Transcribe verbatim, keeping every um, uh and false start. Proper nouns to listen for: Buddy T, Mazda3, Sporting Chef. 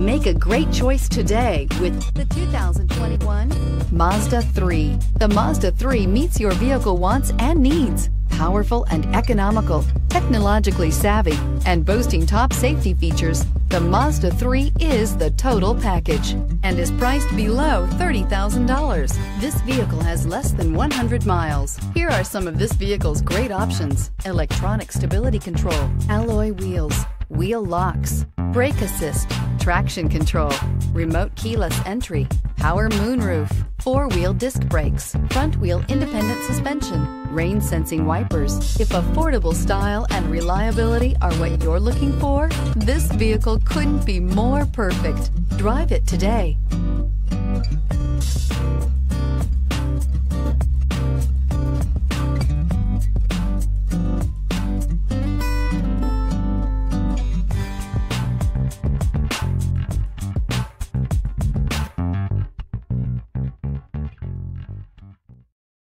Make a great choice today with the two thousand twenty-one Mazda three. The Mazda three meets your vehicle wants and needs. Powerful and economical, technologically savvy, and boasting top safety features, the Mazda three is the total package and is priced below thirty thousand dollars. This vehicle has less than one hundred miles. Here are some of this vehicle's great options: electronic stability control, alloy wheels, wheel locks, brake assist, traction control, remote keyless entry, power moonroof, four-wheel disc brakes, front-wheel independent suspension, rain-sensing wipers. If affordable style and reliability are what you're looking for, this vehicle couldn't be more perfect. Drive it today.